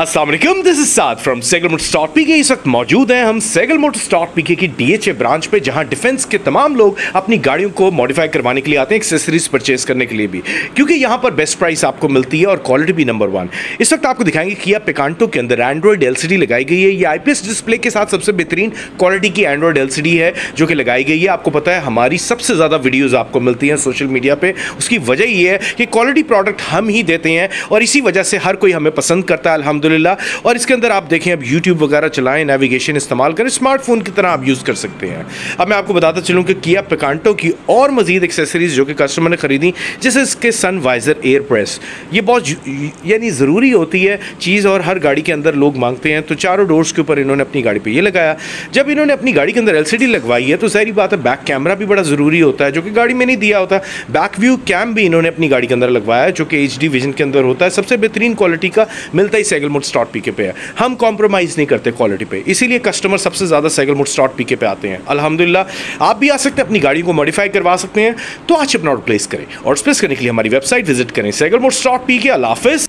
अस्सलाम वालेकुम, this is Saad from Sehgal motor stock PK. इस वक्त मौजूद हैं हम सेगल मोटर स्टॉक पीके की DHA ब्रांच पे, जहां डिफेंस के तमाम लोग अपनी गाड़ियों को मॉडिफाई करवाने के लिए आते हैं, एक्सेसरीज परचेज करने के लिए भी, क्योंकि यहां पर बेस्ट प्राइस आपको मिलती है और क्वालिटी भी नंबर वन। इस वक्त आपको दिखाएंगे किया पिकांटो के अंदर एंड्रॉइड LCD लगाई गई है। ये IPS डिस्प्ले के साथ सबसे बेहतरीन क्वालिटी की एंड्रॉइड LCD है जो कि लगाई गई है। आपको पता है हमारी सबसे ज़्यादा वीडियोज़ आपको मिलती हैं सोशल मीडिया पर, उसकी वजह ये है कि क्वालिटी प्रोडक्ट हम ही देते हैं और इसी वजह से हर कोई हमें पसंद करता है अल्हम्दुलिल्लाह। और इसके अंदर आप देखें, अब YouTube वगैरह चलाएं, नेविगेशन इस्तेमाल करें, स्मार्टफोन की तरह आप यूज़ कर सकते हैं। अब मैं आपको बताता चलूँ कि किया पिकांटो की और मज़ीद एक्सेसरीज जो कि कस्टमर ने खरीदी, जैसे इसके सनवाइज़र एयर प्रेस, ये बहुत यानी ज़रूरी होती है चीज़ और हर गाड़ी के अंदर लोग मांगते हैं, तो चारों डोर्स के ऊपर इन्होंने अपनी गाड़ी पर यह लगाया। जब इन्होंने अपनी गाड़ी के अंदर LCD लगवाई है तो सारी बात है बैक कैमरा भी बड़ा ज़रूरी होता है जो कि गाड़ी में नहीं दिया होता। बैक व्यू कैम भी इन्होंने अपनी गाड़ी के अंदर लगवाया है जो कि HD विजन के अंदर होता है, सबसे बेहतरीन क्वालिटी का मिलता है सेगल मोटर स्टॉक पीके पे है। हम कॉम्प्रोमाइज़ नहीं करते क्वालिटी पे, इसीलिए कस्टमर सबसे ज़्यादा सेगल मोटर स्टॉक पीके पे आते हैं अल्हम्दुलिल्लाह। आप भी आ सकते हैं, अपनी गाड़ी को मॉडिफाई करवा सकते हैं, तो आज अपना ऑर्डर प्लेस करें और प्लेस करने के लिए हमारी वेबसाइट विजिट करें, सेगल मोटर स्टॉक पीके। अल्लाह हाफ़िज़।